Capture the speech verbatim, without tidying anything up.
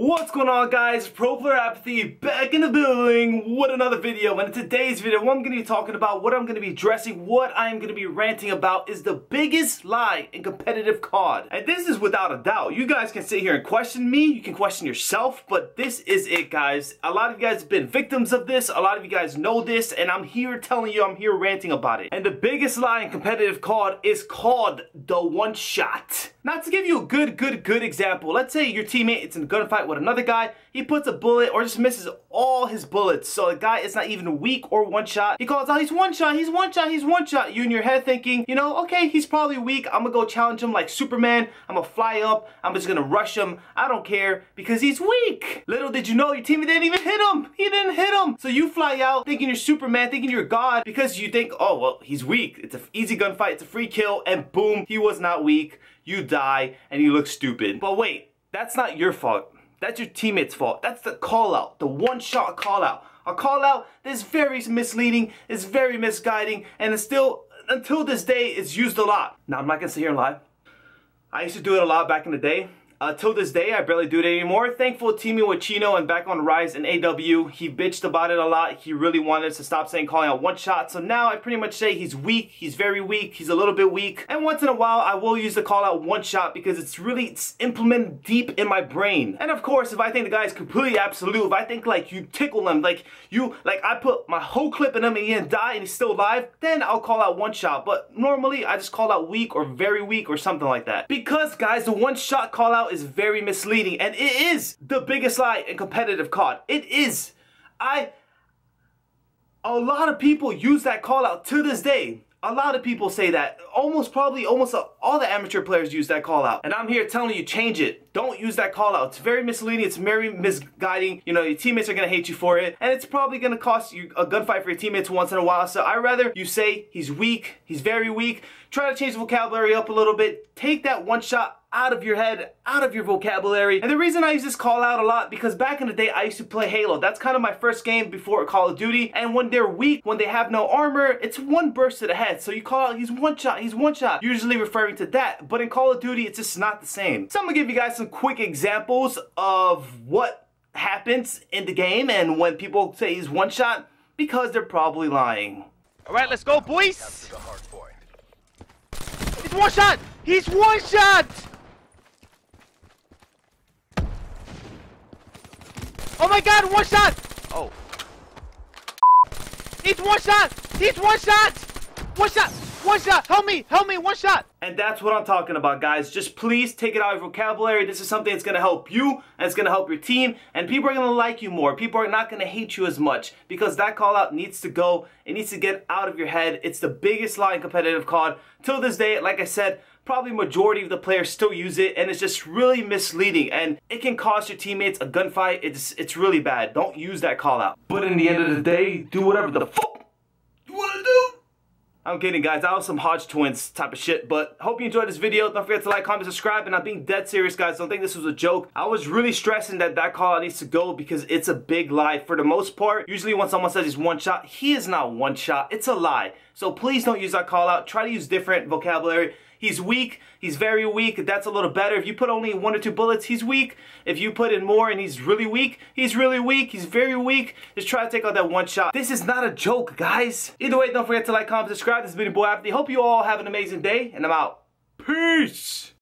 What's going on, guys? Pro Apathy back in the building with another video. And in today's video, what I'm going to be talking about, what I'm going to be addressing, what I'm going to be ranting about is the biggest lie in competitive C O D. And this is without a doubt. You guys can sit here and question me, you can question yourself, but this is it, guys. A lot of you guys have been victims of this, a lot of you guys know this, and I'm here telling you, I'm here ranting about it. And the biggest lie in competitive C O D is called the one shot. Now, to give you a good, good, good example, let's say your teammate is in a gunfight with another guy, he puts a bullet or just misses all his bullets, so the guy is not even weak or one shot. He calls out, he's one shot, he's one shot, he's one shot. You in your head thinking, you know, okay, he's probably weak, I'm gonna go challenge him like Superman, I'm gonna fly up, I'm just gonna rush him, I don't care, because he's weak. Little did you know, your teammate didn't even hit him, he didn't hit him. So you fly out thinking you're Superman, thinking you're God, because you think, oh, well, he's weak, it's an easy gunfight, it's a free kill, and boom, he was not weak, you die, and you look stupid. But wait, that's not your fault. That's your teammate's fault. That's the call out, the one shot call out. A call out that's very misleading, is very misguiding, and it's still, until this day, it's used a lot. Now, I'm not gonna sit here and lie. I used to do it a lot back in the day. Uh, till this day, I barely do it anymore. Thankful teaming with Chino and back on Rise and A W, he bitched about it a lot. He really wanted us to stop saying calling out one shot. So now I pretty much say he's weak, he's very weak, he's a little bit weak. And once in a while, I will use the call out one shot because it's really it's implemented deep in my brain. And of course, if I think the guy is completely absolute, if I think like you tickle him, like you, like I put my whole clip in him and he didn't die and he's still alive, then I'll call out one shot. But normally, I just call out weak or very weak or something like that. Because guys, the one shot call out is very misleading, and it is the biggest lie in competitive C O D. It is. I a lot of people use that call out to this day. A lot of people say that. Almost probably almost all the amateur players use that call out. And I'm here telling you, change it. Don't use that call out. It's very misleading. It's very misguiding. You know, your teammates are going to hate you for it. And it's probably going to cost you a gunfight for your teammates once in a while. So I'd rather you say he's weak. He's very weak. Try to change the vocabulary up a little bit. Take that one shot out of your head, out of your vocabulary. And the reason I use this call out a lot, because back in the day I used to play Halo. That's kind of my first game before Call of Duty. And when they're weak, when they have no armor, it's one burst to the head. So you call out, he's one shot, he's one shot. Usually referring to that. But in Call of Duty, it's just not the same. So I'm gonna give you guys some quick examples of what happens in the game and when people say he's one shot, because they're probably lying. All right, let's go, boys. He's one shot, he's one shot. Oh my god, one shot! Oh. It's one shot! It's one shot! One shot! One shot! Help me! Help me! One shot! And that's what I'm talking about, guys. Just please take it out of your vocabulary. This is something that's going to help you, and it's going to help your team, and people are going to like you more. People are not going to hate you as much, because that call out needs to go. It needs to get out of your head. It's the biggest lie in competitive C O D. Till this day, like I said, probably majority of the players still use it, and it's just really misleading, and it can cost your teammates a gunfight. It's it's really bad. Don't use that call out. But in the end of the day, do whatever the fuck you wanna do. I'm kidding, guys. I was some Hodge twins type of shit, but hope you enjoyed this video. Don't forget to like, comment, subscribe, and I'm being dead serious, guys. Don't think this was a joke. I was really stressing that that call out needs to go because it's a big lie for the most part. Usually when someone says he's one shot, he is not one shot. It's a lie. So please don't use that call out. Try to use different vocabulary. He's weak, he's very weak, that's a little better. If you put only one or two bullets, he's weak. If you put in more and he's really weak, he's really weak, he's very weak. Just try to take out that one shot. This is not a joke, guys. Either way, don't forget to like, comment, subscribe. This has been your boy Apathy. Hope you all have an amazing day, and I'm out. Peace!